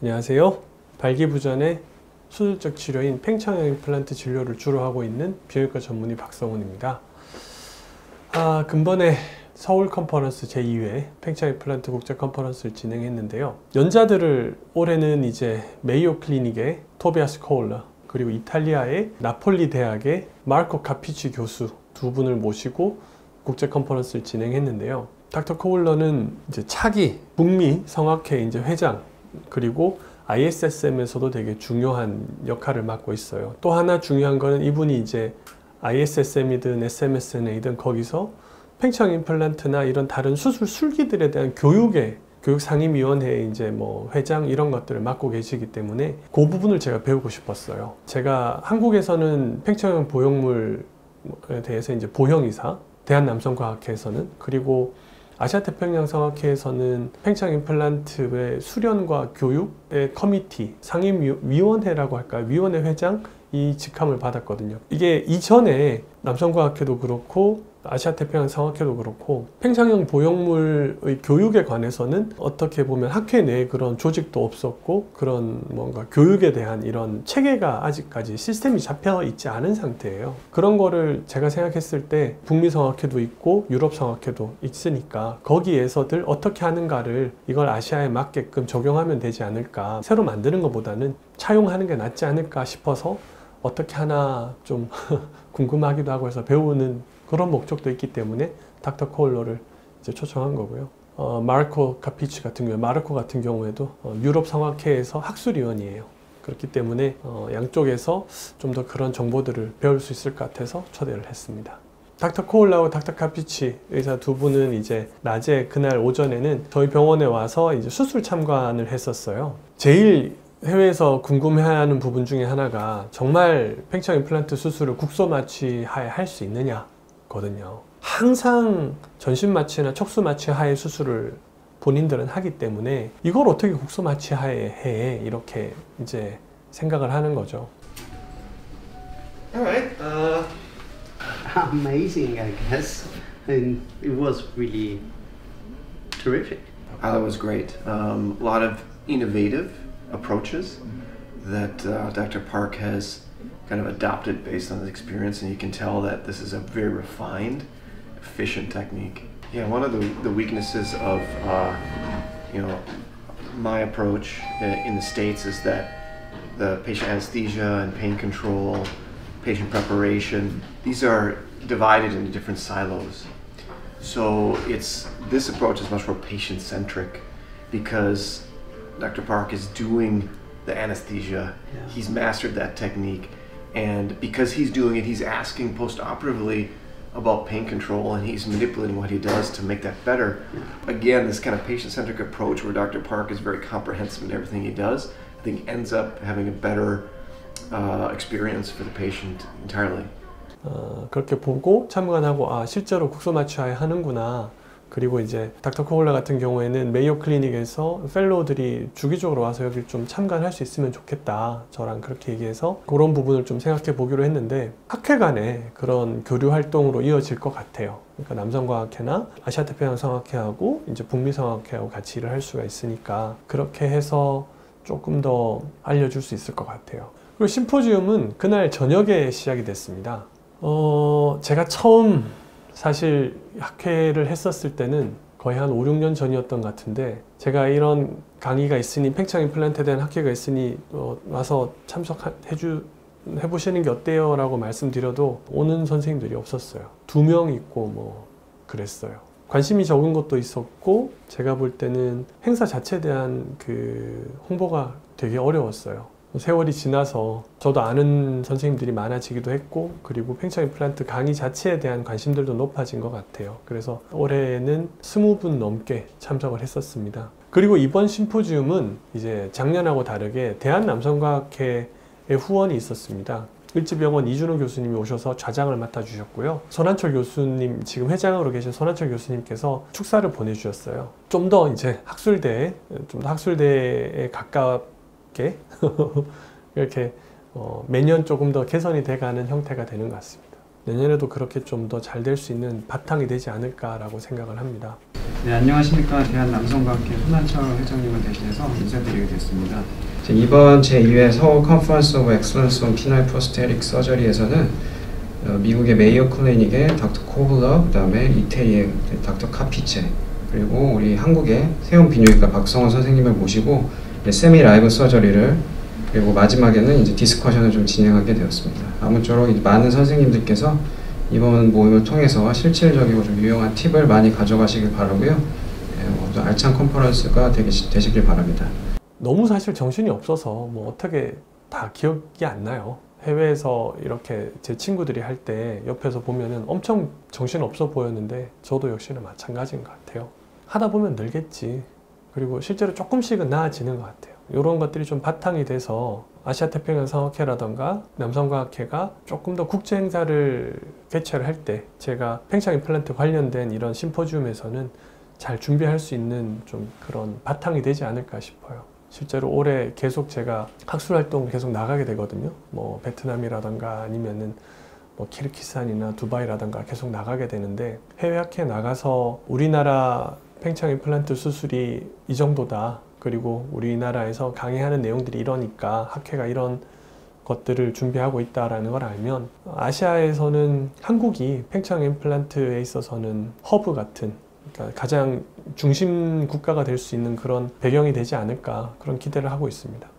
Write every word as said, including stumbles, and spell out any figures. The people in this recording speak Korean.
안녕하세요. 발기부전의 수술적 치료인 팽창형 임플란트 진료를 주로 하고 있는 비뇨기과 전문의 박성원입니다. 아, 근번에 서울 컨퍼런스 제이 회 팽창 임플란트 국제 컨퍼런스를 진행했는데요. 연자들을 올해는 이제 메이오 클리닉의 토비아스 쾰러 그리고 이탈리아의 나폴리 대학의 마르코 카피치 교수 두 분을 모시고 국제 컨퍼런스를 진행했는데요. 닥터 쾰러는 이제 차기 북미 성악회 이제 회장 그리고 아이 에스 에스 엠에서도 되게 중요한 역할을 맡고 있어요. 또 하나 중요한 거는 이분이 이제 아이 에스 에스 엠이든 에스 엠 에스 엔이든 거기서 팽창 임플란트나 이런 다른 수술 술기들에 대한 교육의 교육 상임위원회 이제 뭐 회장 이런 것들을 맡고 계시기 때문에 그 부분을 제가 배우고 싶었어요. 제가 한국에서는 팽창형 보형물에 대해서 이제 보형이사, 대한남성과학회에서는 그리고 아시아태평양 성악회에서는 팽창 임플란트의 수련과 교육의 커미티 상임위원회라고 할까요? 위원회 회장 이 직함을 받았거든요. 이게 이전에 남성과학회도 그렇고 아시아태평양 성악회도 그렇고 팽창형 보형물의 교육에 관해서는 어떻게 보면 학회 내에 그런 조직도 없었고 그런 뭔가 교육에 대한 이런 체계가 아직까지 시스템이 잡혀 있지 않은 상태예요. 그런 거를 제가 생각했을 때 북미 성악회도 있고 유럽 성악회도 있으니까 거기에서들 어떻게 하는가를 이걸 아시아에 맞게끔 적용하면 되지 않을까, 새로 만드는 것보다는 차용하는 게 낫지 않을까 싶어서 어떻게 하나 좀 궁금하기도 하고 해서 배우는 그런 목적도 있기 때문에 닥터 콜러를 이제 초청한 거고요. 어, 마르코 카피치 같은 경우, 마르코 같은 경우에도 어, 유럽 성악회에서 학술위원이에요. 그렇기 때문에 어, 양쪽에서 좀 더 그런 정보들을 배울 수 있을 것 같아서 초대를 했습니다. 닥터 코올라와 닥터 카피치 의사 두 분은 이제 낮에 그날 오전에는 저희 병원에 와서 이제 수술 참관을 했었어요. 제일 해외에서 궁금해하는 부분 중에 하나가 정말 팽창 임플란트 수술을 국소마취 하에 할 수 있느냐 거든요. 항상 전신마취나 척수마취 하에 수술을 본인들은 하기 때문에 이걸 어떻게 국소마취 하에 해, 이렇게 이제 생각을 하는 거죠. Alright, uh, amazing, I guess. And it was really terrific. I thought it was great. Um, a lot of innovative approaches that uh, 닥터 Park has kind of adopted based on his experience, and you can tell that this is a very refined, efficient technique. Yeah, one of the, the weaknesses of uh, you know, my approach in the States is that the patient anesthesia and pain control, patient preparation, these are divided into different silos. So it's, this approach is much more patient-centric because 닥터 Park is doing the anesthesia. Yeah. He's mastered that technique. And because he's doing it, he's asking post-operatively about pain control, and he's manipulating what he does to make that better. Again, this kind of patient-centric approach where 닥터 Park is very comprehensive in everything he does, I think ends up having a better uh, experience for the patient entirely. 어, 그렇게 보고 참관하고 아 실제로 국소마취하에 하는구나. 그리고 이제 닥터 코올라 같은 경우에는 메이오 클리닉에서 펠로우들이 주기적으로 와서 여기 좀 참관할 수 있으면 좋겠다, 저랑 그렇게 얘기해서 그런 부분을 좀 생각해 보기로 했는데 학회 간에 그런 교류 활동으로 이어질 것 같아요. 그러니까 남성과학회나 아시아태평양 성악회하고 이제 북미 성악회하고 같이 일을 할 수가 있으니까 그렇게 해서 조금 더 알려줄 수 있을 것 같아요. 그리고 심포지움은 그날 저녁에 시작이 됐습니다. 어, 제가 처음 사실 학회를 했었을 때는 거의 한 오, 육 년 전이었던 것 같은데 제가 이런 강의가 있으니 팽창 임플란트에 대한 학회가 있으니 어, 와서 참석해 주 해보시는 게 어때요? 라고 말씀드려도 오는 선생님들이 없었어요. 두 명 있고 뭐 그랬어요. 관심이 적은 것도 있었고 제가 볼 때는 행사 자체에 대한 그 홍보가 되게 어려웠어요. 세월이 지나서 저도 아는 선생님들이 많아지기도 했고 그리고 팽창 임플란트 강의 자체에 대한 관심들도 높아진 것 같아요. 그래서 올해는 이십 분 넘게 참석을 했었습니다. 그리고 이번 심포지움은 이제 작년하고 다르게 대한남성과학회의 후원이 있었습니다. 을지병원 이준호 교수님이 오셔서 좌장을 맡아주셨고요. 선한철 교수님, 지금 회장으로 계신 선한철 교수님께서 축사를 보내주셨어요. 좀 더 이제 학술대에, 좀 더 학술대에 가깝게 이렇게 어, 매년 조금 더 개선이 돼가는 형태가 되는 것 같습니다. 내년에도 그렇게 좀 더 잘 될 수 있는 바탕이 되지 않을까라고 생각을 합니다. 네, 안녕하십니까. 대한남성과학회 선한철 회장님을 대신해서 인사드리게 됐습니다. 이번 제이회 서울 컨퍼런스 오브 엑셀런스 온 피날 프로스테틱 서저리에서는 미국의 메이어 클리닉의 닥터 코블러, 그 다음에 이태리의 닥터 카피치, 그리고 우리 한국의 세움 비뇨기과 박성원 선생님을 모시고 세미 라이브 서저리를, 그리고 마지막에는 이제 디스커션을 좀 진행하게 되었습니다. 아무쪼록 이제 많은 선생님들께서 이번 모임을 통해서 실질적이고 좀 유용한 팁을 많이 가져가시길 바라고요. 네, 알찬 컨퍼런스가 되시, 되시길 바랍니다. 너무 사실 정신이 없어서 뭐 어떻게 다 기억이 안 나요. 해외에서 이렇게 제 친구들이 할 때 옆에서 보면은 엄청 정신 없어 보였는데 저도 역시나 마찬가지인 것 같아요. 하다 보면 늘겠지. 그리고 실제로 조금씩은 나아지는 것 같아요. 이런 것들이 좀 바탕이 돼서 아시아태평양성학회라던가 남성과학회가 조금 더 국제행사를 개최를 할 때 제가 팽창임플란트 관련된 이런 심포지움에서는 잘 준비할 수 있는 좀 그런 바탕이 되지 않을까 싶어요. 실제로 올해 계속 제가 학술활동 계속 나가게 되거든요. 뭐 베트남이라던가 아니면은 뭐 키르기스탄이나 두바이라던가 계속 나가게 되는데, 해외학회 나가서 우리나라 팽창임플란트 수술이 이 정도다, 그리고 우리나라에서 강의하는 내용들이 이러니까 학회가 이런 것들을 준비하고 있다라는 걸 알면, 아시아에서는 한국이 팽창 임플란트에 있어서는 허브 같은, 그러니까 가장 중심 국가가 될 수 있는 그런 배경이 되지 않을까, 그런 기대를 하고 있습니다.